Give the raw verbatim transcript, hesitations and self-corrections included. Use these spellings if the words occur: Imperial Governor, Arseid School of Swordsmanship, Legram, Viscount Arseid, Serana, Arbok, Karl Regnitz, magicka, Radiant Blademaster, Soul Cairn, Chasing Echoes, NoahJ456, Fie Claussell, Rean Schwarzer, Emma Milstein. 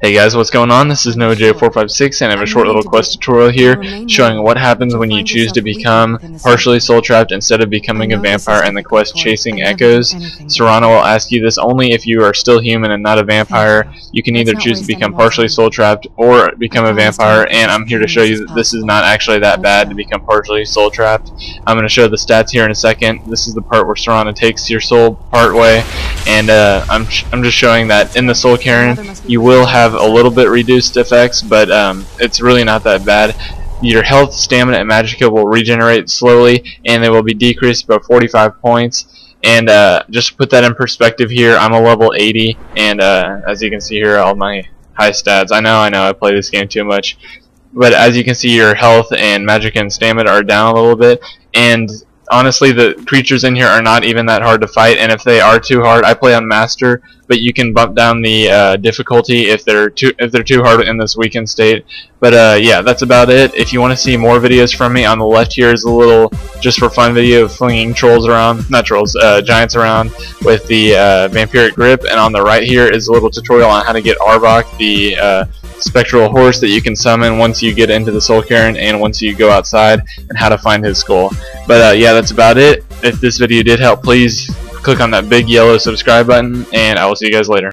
Hey guys, what's going on? This is NoahJ four five six and I have a short little quest tutorial here showing what happens when you choose to become partially soul-trapped instead of becoming a vampire in the quest Chasing Echoes. Serana will ask you this only if you are still human and not a vampire. You can either choose to become partially soul-trapped or become a vampire, and I'm here to show you that this is not actually that bad to become partially soul-trapped. I'm going to show the stats here in a second. This is the part where Serana takes your soul part way, and uh, I'm, I'm just showing that in the Soul Cairn you will have a little bit reduced effects, but um, it's really not that bad. Your health, stamina, and magicka will regenerate slowly, and they will be decreased by forty-five points. And uh, just to put that in perspective here, I'm a level eighty, and uh, as you can see here, all my high stats. I know, I know, I play this game too much, but as you can see, your health and magicka and stamina are down a little bit, and honestly, the creatures in here are not even that hard to fight, and if they are too hard, I play on Master, but you can bump down the uh, difficulty if they're too if they're too hard in this weakened state. But uh, yeah, that's about it. If you want to see more videos from me, on the left here is a little just for fun video of flinging trolls around, not trolls, uh, giants around with the uh, vampiric grip, and on the right here is a little tutorial on how to get Arbok, the uh, spectral horse that you can summon once you get into the Soul Cairn and once you go outside, and how to find his skull. But uh, yeah, that's about it. If this video did help, please click on that big yellow subscribe button, and I will see you guys later.